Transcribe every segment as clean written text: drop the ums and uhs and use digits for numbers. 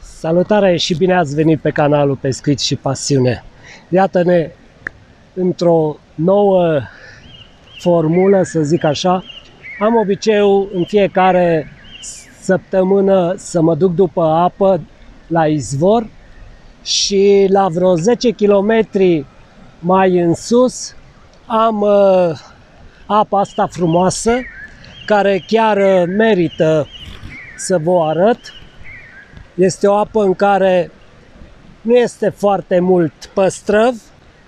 Salutare și bine ați venit pe canalul Pescuit și Pasiune. Iată-ne într-o nouă formulă, să zic așa. Am obiceiul în fiecare săptămână să mă duc după apă la izvor și la vreo 10 km mai în sus am apa asta frumoasă care chiar merită să vă arăt. Este o apă în care nu este foarte mult păstrăv.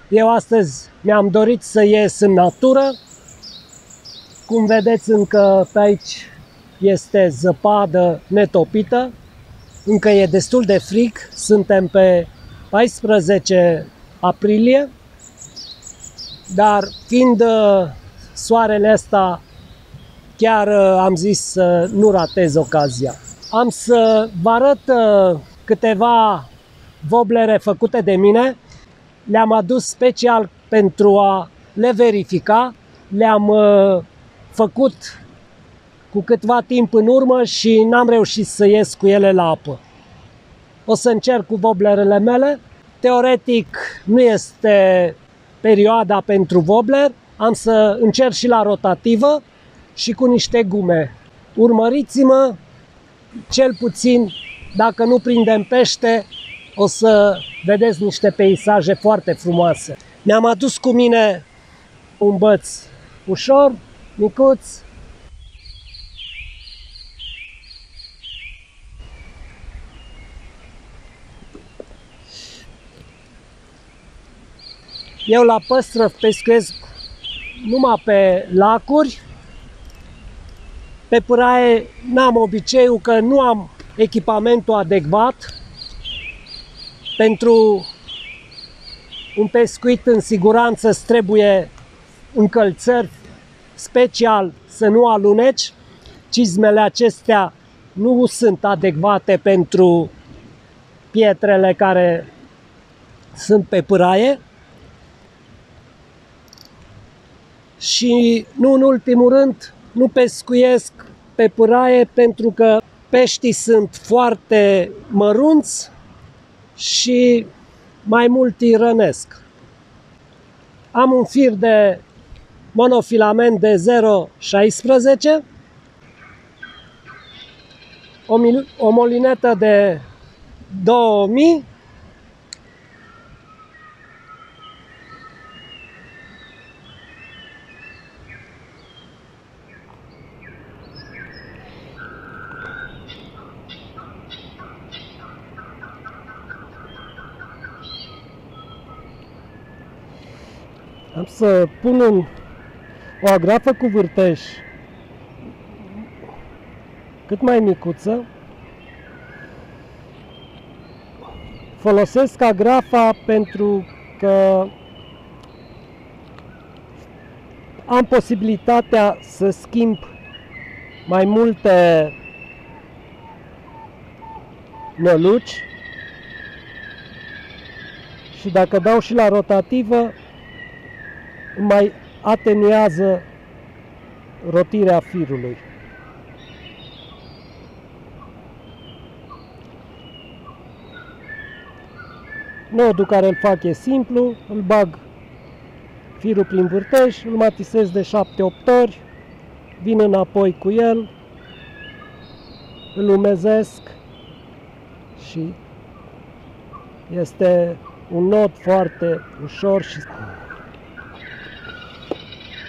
Eu astăzi mi-am dorit să ies în natură. Cum vedeți, încă pe aici este zăpadă netopită. Încă e destul de frig. Suntem pe 14 aprilie. Dar fiind soarele ăsta, chiar am zis să nu ratez ocazia. Am să vă arăt câteva voblere făcute de mine. Le-am adus special pentru a le verifica. Le-am făcut cu câtva timp în urmă și n-am reușit să ies cu ele la apă. O să încerc cu voblerele mele. Teoretic nu este perioada pentru vobler. Am să încerc și la rotativă și cu niște gume. Urmăriți-mă! Cel puțin, dacă nu prindem pește, o să vedeți niște peisaje foarte frumoase. Mi-am adus cu mine un băț ușor, micuț. Eu la păstrăv pescuiesc numai pe lacuri. Pe pâraie n-am obiceiul că nu am echipamentul adecvat pentru un pescuit în siguranță. Îți trebuie încălțări special să nu aluneci. Cizmele acestea nu sunt adecvate pentru pietrele care sunt pe pâraie. Și nu în ultimul rând, nu pescuiesc pe pâraie pentru că peștii sunt foarte mărunți și mai mult îi rănesc. Am un fir de monofilament de 0,16, o molinetă de 2000, am să pun o agrafă cu vârteș cât mai micuță. Folosesc agrafa pentru că am posibilitatea să schimb mai multe năluci și dacă dau și la rotativă mai atenuează rotirea firului. Nodul care îl fac e simplu, îl bag firul prin vârtej, îl matisez de 7-8 ori, vin înapoi cu el, îl umezesc și este un nod foarte ușor și...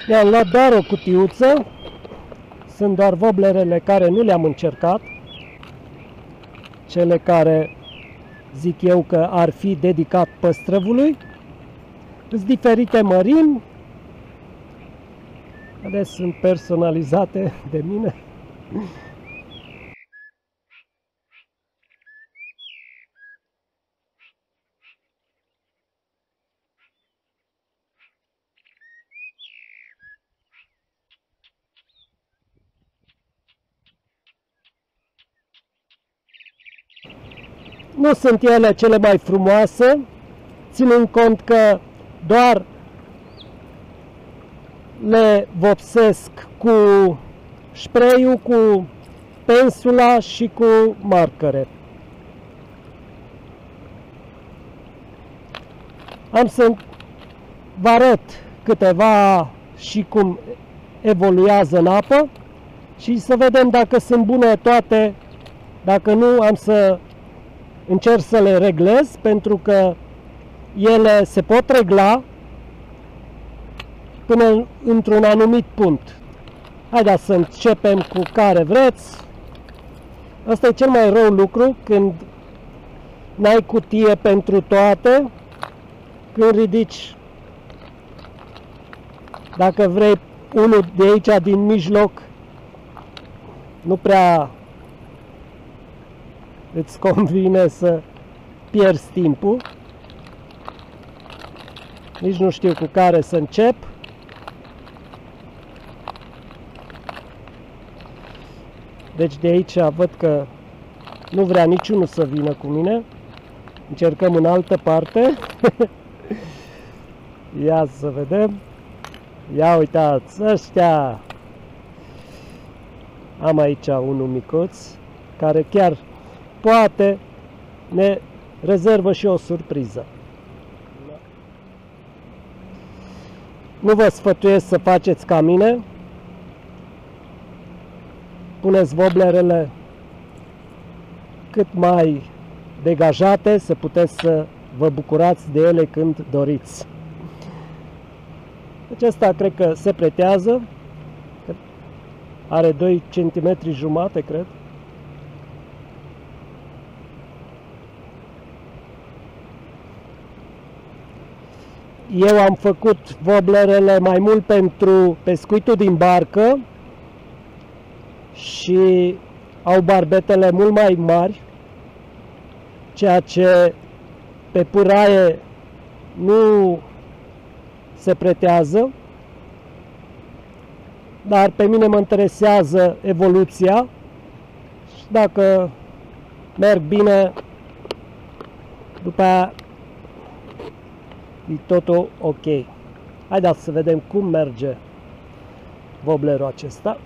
I-am luat doar o cutiuță, sunt doar voblerele care nu le-am încercat, cele care zic eu că ar fi dedicat păstrăvului. Sunt diferite mărimi, ele sunt personalizate de mine. Nu sunt ele cele mai frumoase, ținând cont că doar le vopsesc cu spray-ul, cu pensula și cu marcare. Am să vă arăt câteva și cum evoluează în apă și să vedem dacă sunt bune toate, dacă nu am să încerc să le reglez, pentru că ele se pot regla până într-un anumit punct. Haideți să începem cu care vreți. Asta e cel mai rău lucru, când n-ai cutie pentru toate, când ridici, dacă vrei, unul de aici din mijloc, nu prea îți convine să pierzi timpul. Nici nu știu cu care să încep. Deci de aici văd că nu vrea niciunul să vină cu mine. Încercăm în altă parte. Ia să vedem. Ia uitați ăștia. Am aici unul micuț care chiar poate ne rezervă și o surpriză. Nu vă sfătuiesc să faceți ca mine. Puneți voblerele cât mai degajate, să puteți să vă bucurați de ele când doriți. Acesta cred că se pretează. Are 2 cm jumate, cred. Eu am făcut voblerele mai mult pentru pescuitul din barcă și au barbetele mult mai mari, ceea ce pe pâraie nu se pretează, dar pe mine mă interesează evoluția și dacă merg bine, după aia e totul ok. Haideți să vedem cum merge voblerul acesta.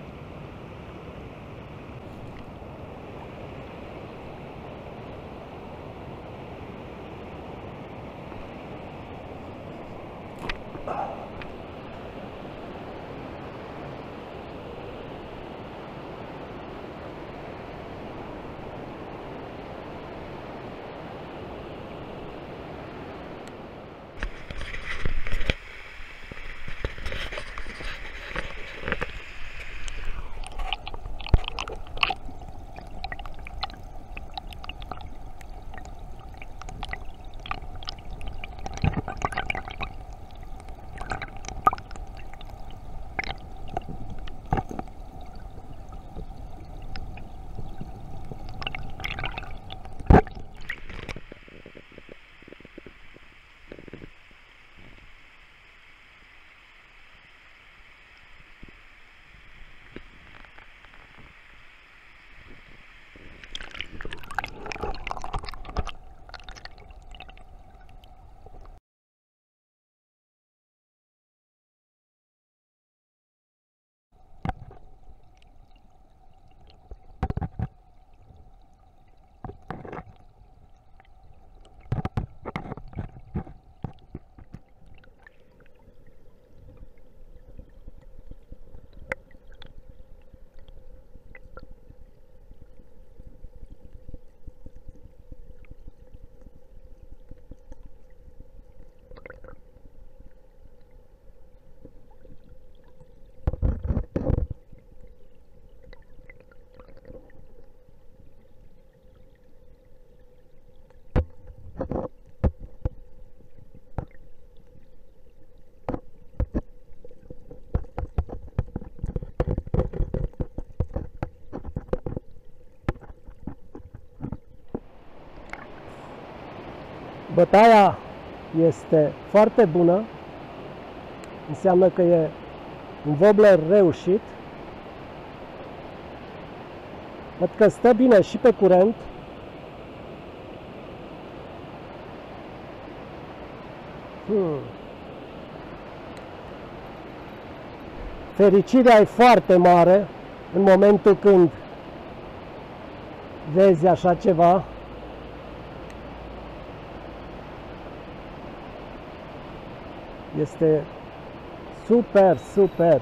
Bătaia este foarte bună, înseamnă că e un wobbler reușit. Văd că stă bine și pe curent. Fericirea e foarte mare în momentul când vezi așa ceva. Este super, super!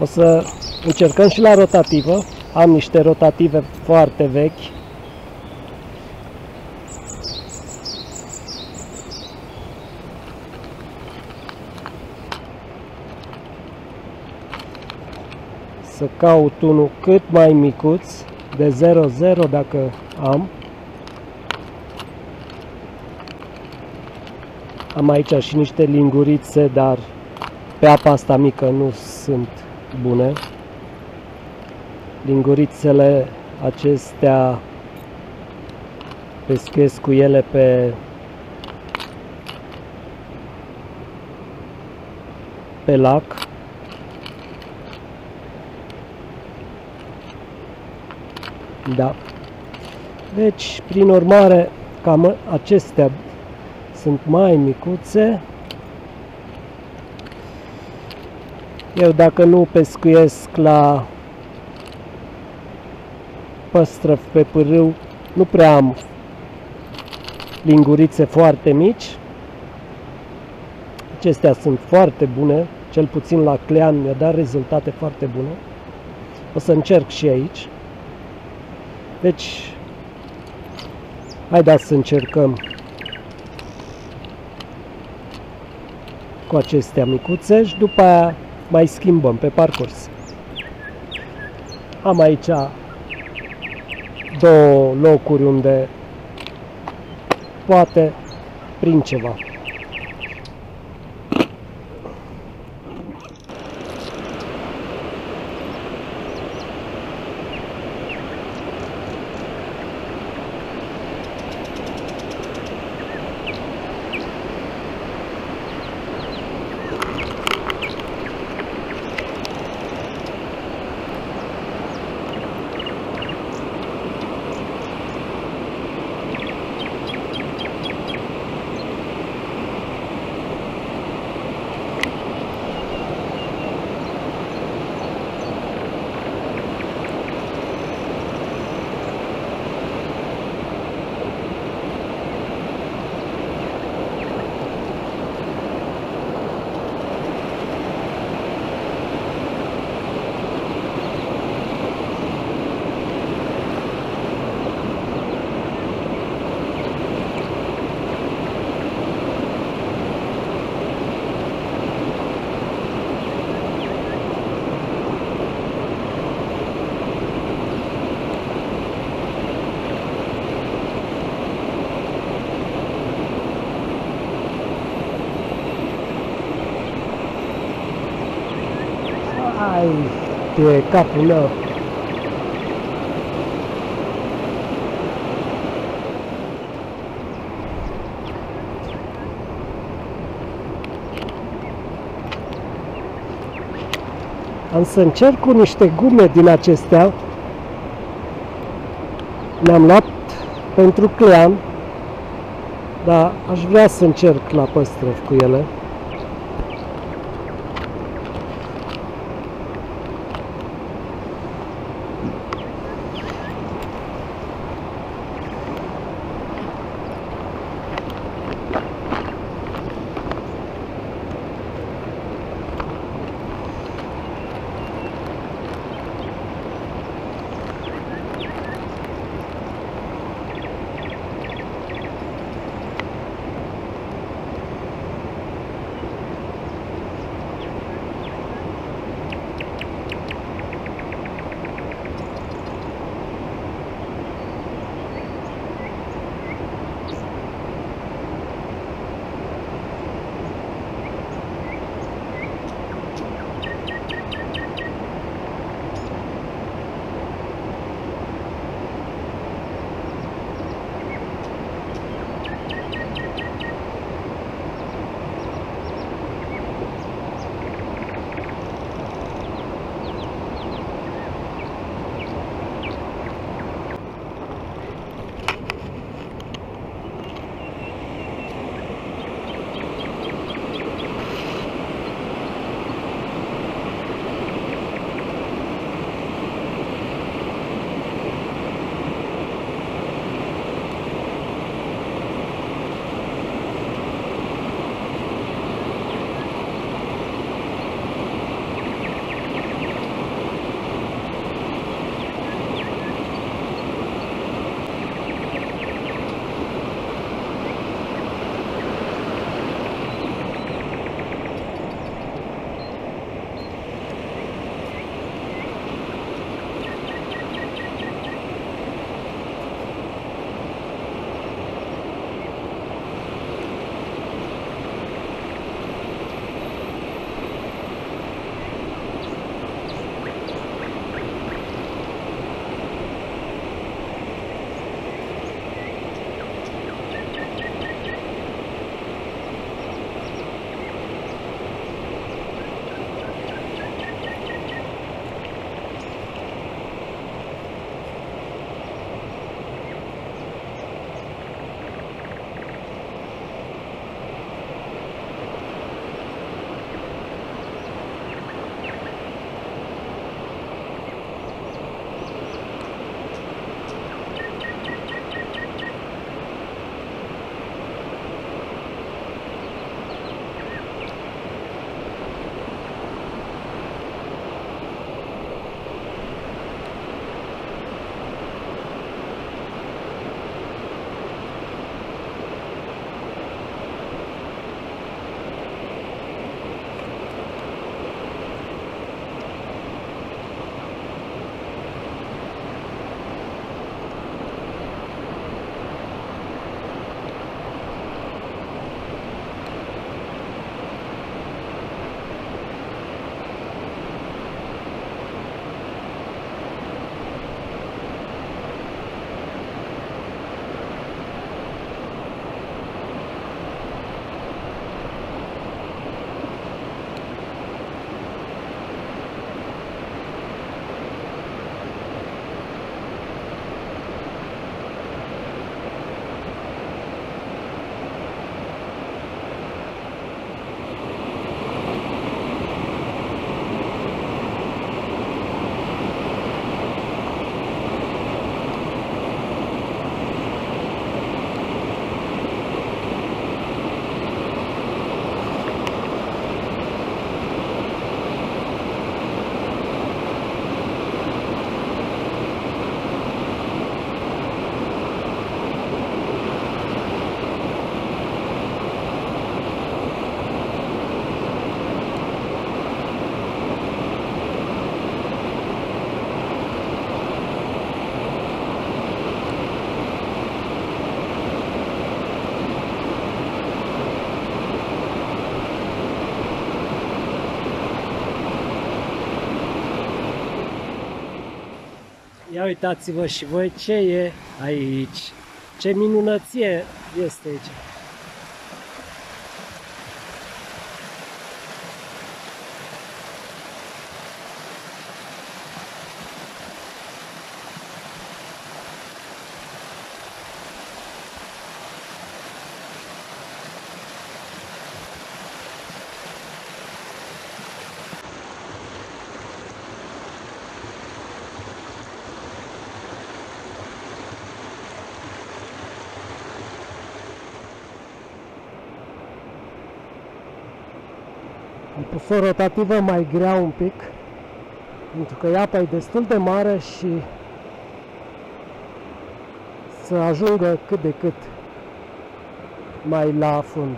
O să încercăm și la rotativă. Am niște rotative foarte vechi. Să caut unul cât mai micuț, de 0,0 dacă am. Am aici și niște lingurițe, dar pe apa asta mică nu sunt bune. Lingurițele acestea pescuiesc cu ele pe lac. Da. Deci, prin urmare, cam acestea sunt mai micuțe. Eu dacă nu pescuiesc la păstrăv pe pârâu, nu prea am lingurițe foarte mici. Acestea sunt foarte bune, cel puțin la clean mi-a dat rezultate foarte bune. O să încerc și aici. Deci, haideți să încercăm cu acestea micuțe și după aia mai schimbăm pe parcurs. Am aici două locuri unde poate prind ceva. ai de capul lor. Am să încerc cu niște gume din acestea. Le-am luat pentru clean, dar aș vrea să încerc la păstrăv cu ele. Ia uitați-vă și voi ce e aici. Ce minunăție este aici. Am pus o rotativă mai grea un pic, pentru că apa e destul de mare și să ajungă cât de cât mai la fund.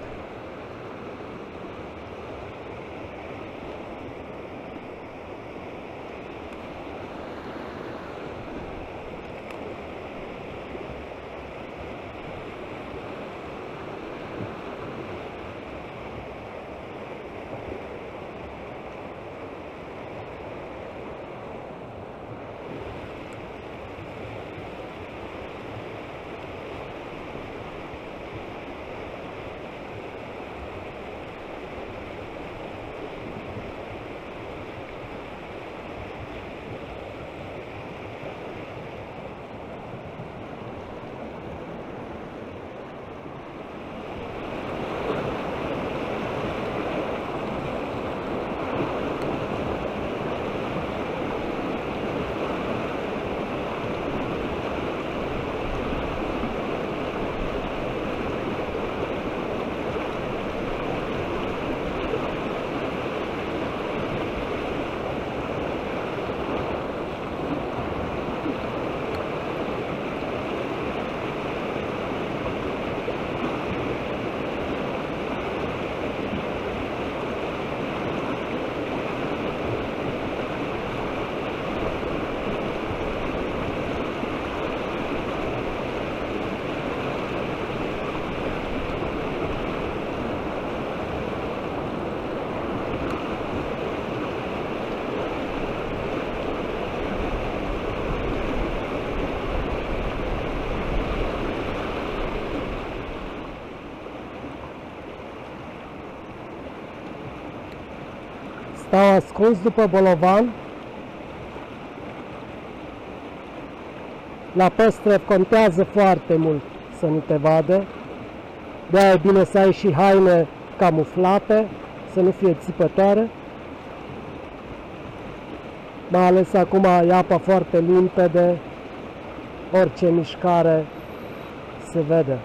Stau ascuns după bolovan, la păstrăv contează foarte mult să nu te vadă, de-aia e bine să ai și haine camuflate, să nu fie țipătoare, mai ales acum e apa foarte limpede, orice mișcare se vede.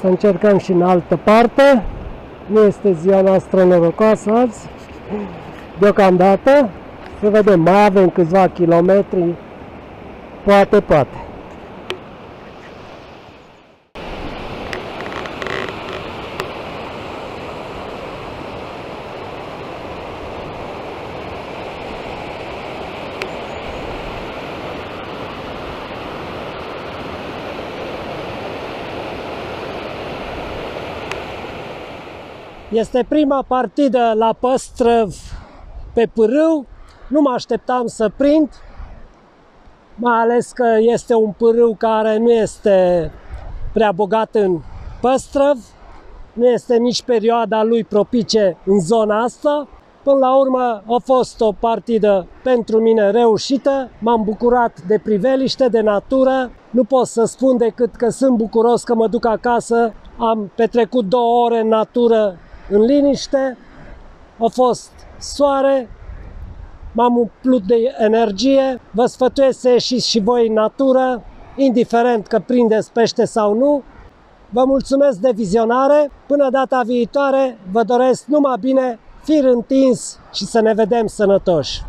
Să încercăm și în altă parte. Nu este ziua noastră norocoasă azi, deocamdată. Să vedem, mai avem câțiva kilometri, poate, poate. Este prima partidă la păstrăv pe pârâu, nu mă așteptam să prind, mai ales că este un pârâu care nu este prea bogat în păstrăv, nu este nici perioada lui propice în zona asta, Până la urmă a fost o partidă pentru mine reușită, m-am bucurat de priveliște, de natură, nu pot să spun decât că sunt bucuros că mă duc acasă, am petrecut 2 ore în natură în liniște, a fost soare, m-am umplut de energie, vă sfătuiesc să ieșiți și voi în natură, indiferent că prindeți pește sau nu. Vă mulțumesc de vizionare, până data viitoare vă doresc numai bine, fir întins și să ne vedem sănătoși!